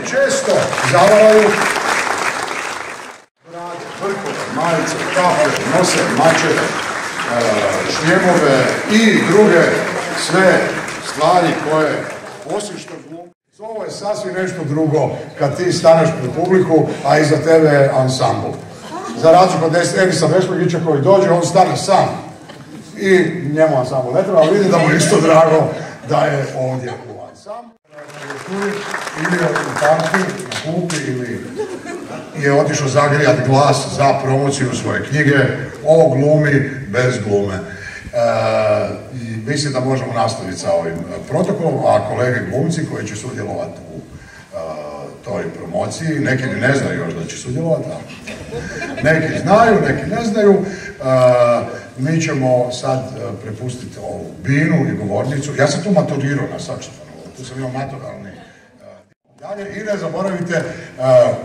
ljudi često zavaraju brade, vrkove, majice, kape, nose, mačeve, šljemove i druge sve stvari koje osim što glumi. Ovo je sasvim nešto drugo kad ti staneš pred publiku, a iza tebe je ansambl. Za razliku od Eriza Beslogića koji dođe, on stane sam i njemu ansambl ne treba, ali vidi da mu isto drago da je ovdje ovaj sam. Ili u parku, u kupi, ili je otišao zagrijati glas za promociju svoje knjige o glumi bez glume. Mislim da možemo nastaviti sa ovim protokolom, a kolege glumci koji će sudjelovati u toj promociji, neki ne znaju još da će sudjelovati, neki znaju, neki ne znaju, mi ćemo sad prepustiti ovu binu i govornicu. Ja sam tu maturirao na saksofonu, tu sam imao maturalni. I ne zaboravite,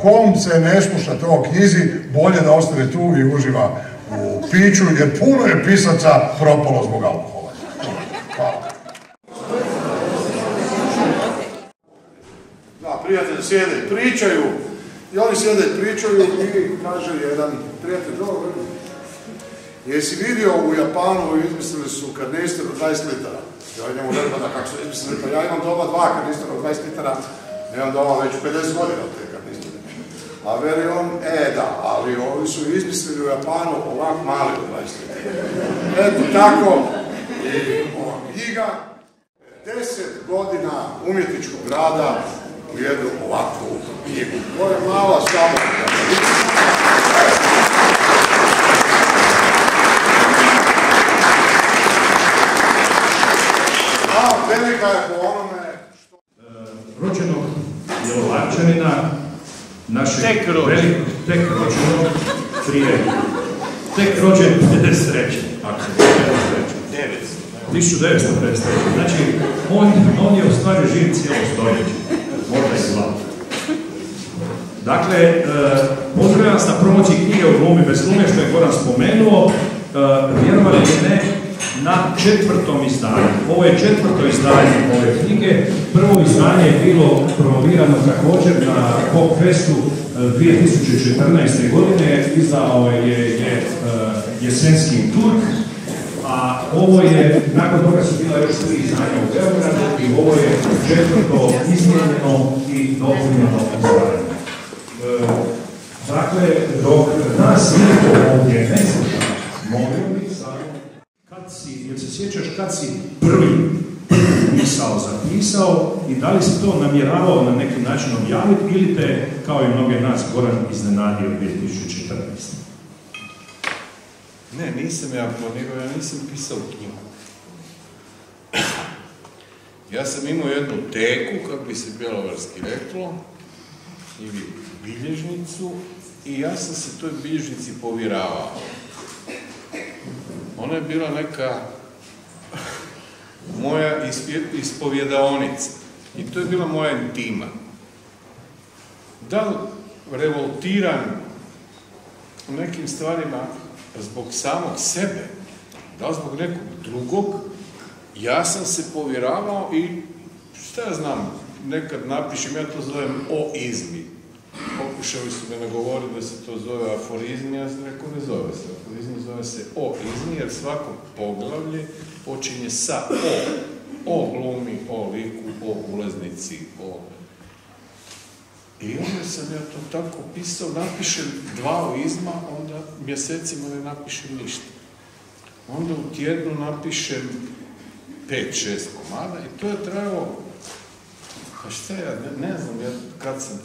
kom se ne slušate o knjizi, bolje da ostane tu i uživa u piću, jer puno je pisaca propalo zbog alkohola. Hvala. Da, prijatelji sjede i pričaju, i oni sjede i pričaju i kaže jedan prijatelj, dobro, jesi vidio u Japanu, izmislili su kanister od 20 litara. Ja njemu rekao da kako su izmislili, pa ja imam doma dva kanistera od 20 litara, imam doma već 50 godina od te kanistere. A veli on, da, ali ovi su izmislili u Japanu ovak mali od 20 litara. Eto tako, knjiga, 10 godina umjetničkog rada u jednu ovakvu knjigu. To je mala samo. Velika je po onome što... Rođenog Bjelovarčanina, našeg velikog rođenog prije... Tek rođen 53. Tako, 1953. Znači, on je u stvari živ cijelo stoljeće. Možda i zlato. Dakle, pozdravljam vas na promociji knjige o glumi bez glume, što je Goran spomenuo. Vjerovali ili ne, na 4. izdanju. Ovo je 4. izdanje ove knjige. Prvo izdanje je bilo promovirano također na BOK festu 2014. godine. Izdao je Jesenski i Turk, a ovo je, nakon toga su bila još 3 izdanja u Bjelovaru i ovo je 4. izmijenjeno i dopunjeno izdanje. Dakle, dok nas niko ovdje ne sluša, molim mi samo... Jel se sjećaš kad si prvi misao zapisao i da li si to namjeravao na neki način objaviti ili te, kao i mnoge nas, Goran iznenadio 2014? Ne, nisam ja planirao, ja nisam pisao knjigu. Ja sam imao jednu teku, kako bi se bjelovarski reklo, ili bilježnicu, i ja sam se toj bilježnici povjeravao. Ona je bila neka moja ispovjedaonica i to je bila moja intima. Da li revoltiram u nekim stvarima zbog samog sebe, da li zbog nekog drugog, ja sam se povjeravao i šta ja znam, nekad napišem, ja to zovem oizmi. Pokušali su me nagovoriti da se to zove aforizmi, ja sam rekao ne zove se aforizmi, zove se oizmi, jer svako poglavlje počinje sa o glumi, o liku, o ulaznici, o... I onda sam ja to tako pisao, napišem 2 oizma, onda mjesecima ne napišem ništa. Onda u tjednu napišem 5-6 komada i to je trajalo. Pa šta ja, ne znam ja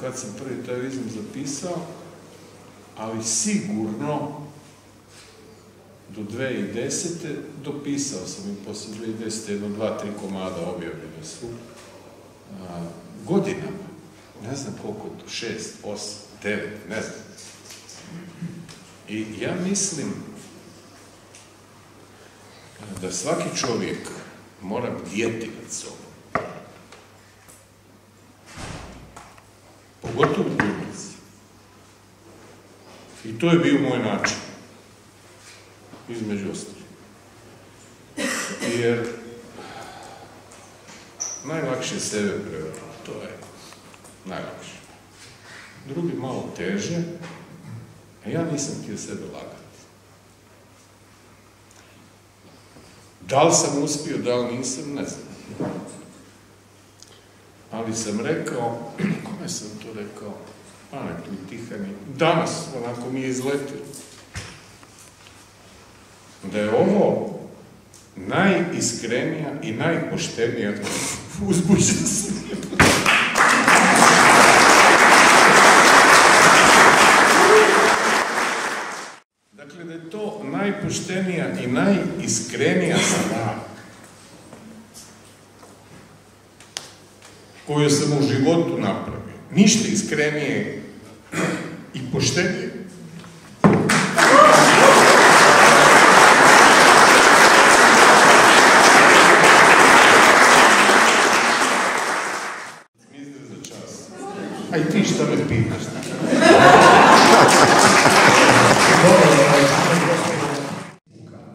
kad sam prvi taj izum zapisao, ali sigurno do 2010. dopisao sam i poslije 2010. jedno 2-3 komada objavljene su godinama, ne znam koliko je to, 6, 8, 9, ne znam. I ja mislim da svaki čovjek mora bdjeti nad sobom. Pogotovo glumci. I to je bio moj način. Između ostalih. Jer najlakše je sebe prevariti. To je. najlakše. Drugi malo teže, a ja nisam htio sebe lagati. Da li sam uspio, da li nisam, ne znam. Ali sam rekao, kome sam to rekao? A ne, tu Tihani. Danas, onako mi je izletilo. Da je ovo najiskrenija i najpoštenija uzbuđenost. Dakle, da je to najpoštenija i najiskrenija stvar koju sam u životu napravio. Ništa iskrenije i poštenije. Aj ti šta me pitaš?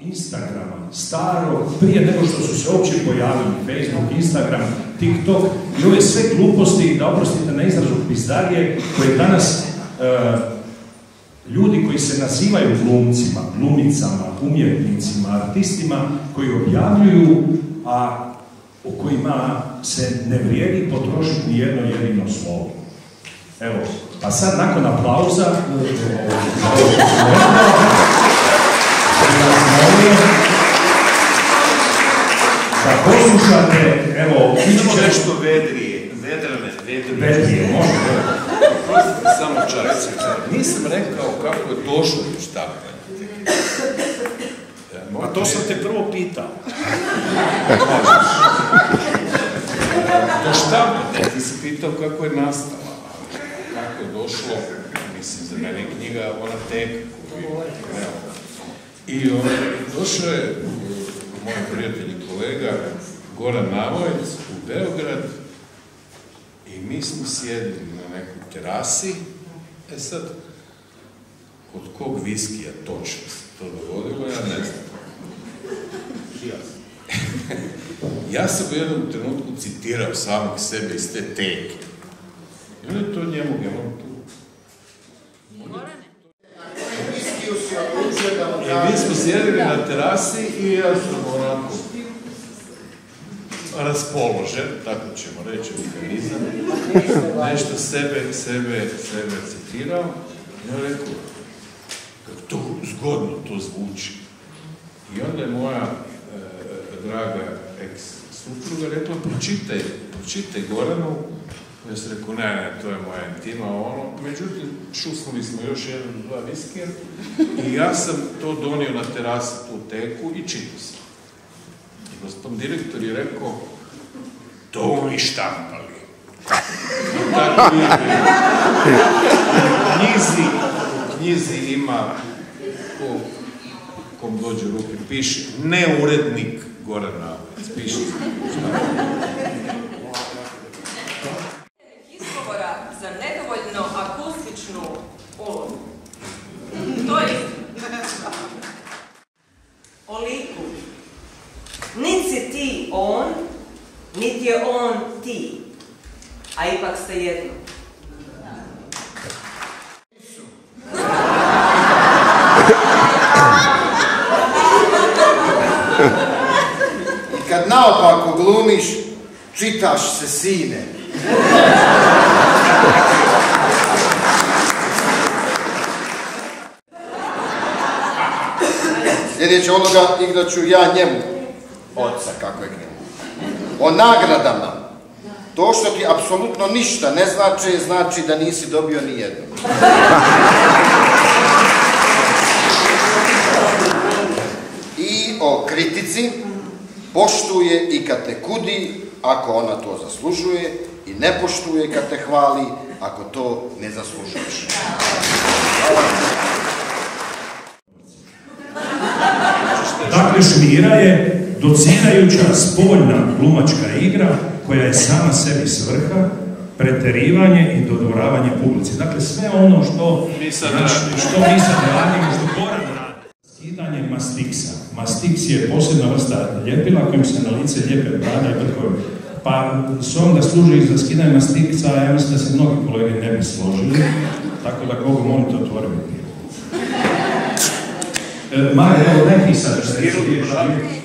Instagrama, staro, prije nego što su se uopće pojavili, Facebook, Instagram, TikTok i ove sve gluposti, da oprostite na izrazu pizdarije, koje danas ljudi koji se nazivaju glumcima, glumicama, umjetnicima, artistima, koji objavljuju, a o kojima se ne vrijedi potrošiti ni jedno jedino slovo. Evo, pa sad nakon aplauza da poslušate, evo, idemo nešto vedrije, vedrije, možda. Samo čas, nisam rekao kako je došlo u štapanje. Pa to sam te prvo pitao. Do štapanje, ti si pitao kako je nastalo. Kako je došlo, mislim, za mene knjiga, ona teka koju je gledala. I došao je moj prijatelj i kolega Goran Navojc u Beograd i mi smo sjedili na nekoj terasi. E sad, od kog viskija točno se to dogodilo, ja ne znam. Ja sam u jednom trenutku citirao samog sebe iz te teke. Ili je to njemu gelotu? I mi smo sjedili na terasi i ja sam onako raspoložen, tako ćemo reći, organizam, nešto sebe citirao. Ja rekao, kako to zgodno to zvuči. I onda je moja draga ex-supruga rekla, pročitaj Goranu. Ja sam rekao, ne, to je moja intima, ono. Međutim, šusnuli smo još jedan, dva viskija i ja sam to donio na terasi tu teku i čitao sam. I gospodin direktor je rekao, to mi štampali. Tako je. U knjizi ima, kom dođe ruke, piše, neurednik Goran Navojc, piše. Za nedovoljno akustičnu ulogu. To je o liku. Niti si ti on, niti je on ti. A ipak ste jedno. I kad naopako glumiš, čitaš se sine. Sljedeća uloga igraću ja njemu, oca, kako je njemu. O nagradama. To što ti apsolutno ništa ne znači, znači da nisi dobio ni jednu. I o kritici. Poštuje i kad te kudi, ako ona to zaslužuje, i ne poštuje kad te hvali, ako to ne zaslužuješ. Dakle, šmira je docirajuća, spoljna glumačka igra koja je sama sebi svrha, preterivanje i dodvoravanje publici. Dakle, sve ono što mi sad radimo, što Goran radi. Skidanje mastiksa. Mastiks je posebna vrsta ljepila kojim se na lice lijepe brada i brkovi. Pa s ovom da služi i za skidanje mastica, ja mislim da se mnogi kolege ne bi složili, tako da kogu molim to otvoriti. Marko, ne pisati što je što je što je.